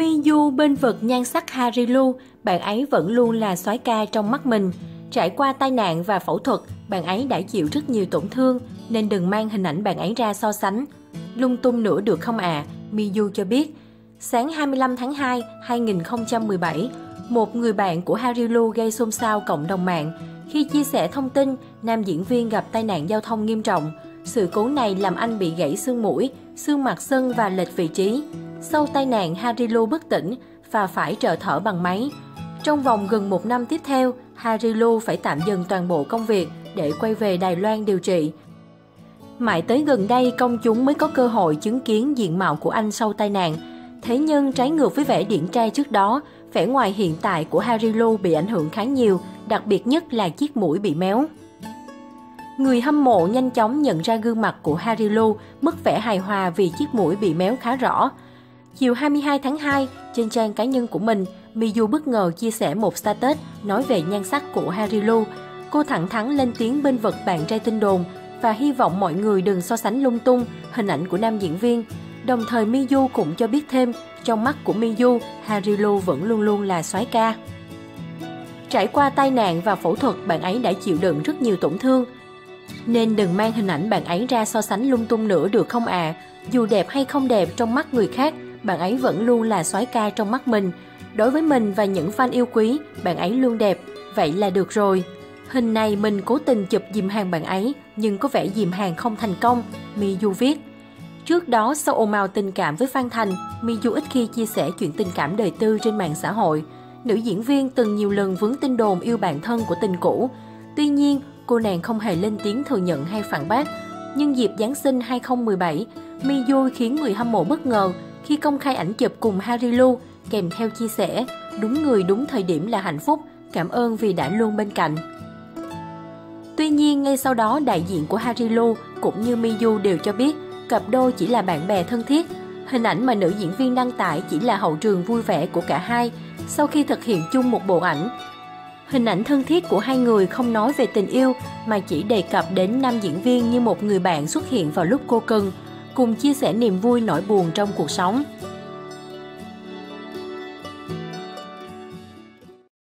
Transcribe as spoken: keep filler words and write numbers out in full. Midu bên vực nhan sắc Harry Lu, bạn ấy vẫn luôn là soái ca trong mắt mình. Trải qua tai nạn và phẫu thuật, bạn ấy đã chịu rất nhiều tổn thương, nên đừng mang hình ảnh bạn ấy ra so sánh. Lung tung nữa được không ạ? À? Midu cho biết. Sáng hai mươi lăm tháng hai, hai nghìn không trăm mười bảy, một người bạn của Harry Lu gây xôn xao cộng đồng mạng khi chia sẻ thông tin nam diễn viên gặp tai nạn giao thông nghiêm trọng. Sự cố này làm anh bị gãy xương mũi, xương mặt sân và lệch vị trí. Sau tai nạn, Harry Lu bất tỉnh và phải trợ thở bằng máy. Trong vòng gần một năm tiếp theo, Harry Lu phải tạm dừng toàn bộ công việc để quay về Đài Loan điều trị. Mãi tới gần đây, công chúng mới có cơ hội chứng kiến diện mạo của anh sau tai nạn. Thế nhưng trái ngược với vẻ điển trai trước đó, vẻ ngoài hiện tại của Harry Lu bị ảnh hưởng khá nhiều, đặc biệt nhất là chiếc mũi bị méo. Người hâm mộ nhanh chóng nhận ra gương mặt của Harry Lu mất vẻ hài hòa vì chiếc mũi bị méo khá rõ. Chiều hai mươi hai tháng hai, trên trang cá nhân của mình, Midu bất ngờ chia sẻ một status nói về nhan sắc của Harry Lu. Cô thẳng thắn lên tiếng bên vực bạn trai tin đồn và hy vọng mọi người đừng so sánh lung tung hình ảnh của nam diễn viên. Đồng thời Midu cũng cho biết thêm, trong mắt của Midu, Harry Lu vẫn luôn luôn là soái ca. Trải qua tai nạn và phẫu thuật, bạn ấy đã chịu đựng rất nhiều tổn thương, nên đừng mang hình ảnh bạn ấy ra so sánh lung tung nữa được không ạ? À? Dù đẹp hay không đẹp trong mắt người khác, bạn ấy vẫn luôn là soái ca trong mắt mình. Đối với mình và những fan yêu quý, bạn ấy luôn đẹp, vậy là được rồi. Hình này mình cố tình chụp dìm hàng bạn ấy, nhưng có vẻ dìm hàng không thành công, Midu viết. Trước đó, sau ồn ào tình cảm với Phan Thành, Midu ít khi chia sẻ chuyện tình cảm đời tư trên mạng xã hội. Nữ diễn viên từng nhiều lần vướng tin đồn yêu bạn thân của tình cũ. Tuy nhiên, cô nàng không hề lên tiếng thừa nhận hay phản bác. Nhưng dịp Giáng sinh hai nghìn không trăm mười bảy, Midu khiến người hâm mộ bất ngờ khi công khai ảnh chụp cùng Harry Lu, kèm theo chia sẻ, đúng người đúng thời điểm là hạnh phúc, cảm ơn vì đã luôn bên cạnh. Tuy nhiên, ngay sau đó đại diện của Harry Lu cũng như Midu đều cho biết cặp đôi chỉ là bạn bè thân thiết. Hình ảnh mà nữ diễn viên đăng tải chỉ là hậu trường vui vẻ của cả hai sau khi thực hiện chung một bộ ảnh. Hình ảnh thân thiết của hai người không nói về tình yêu mà chỉ đề cập đến nam diễn viên như một người bạn xuất hiện vào lúc cô cần, cùng chia sẻ niềm vui nỗi buồn trong cuộc sống.